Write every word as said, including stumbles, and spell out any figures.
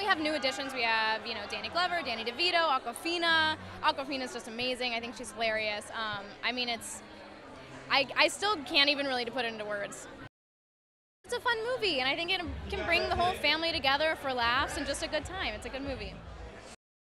we have new additions. We have, you know, Danny Glover, Danny DeVito, Awkwafina. Awkwafina's just amazing. I think she's hilarious. Um, I mean, it's, I, I still can't even really put it into words. It's a fun movie, and I think it can bring the whole family together for laughs and just a good time. It's a good movie.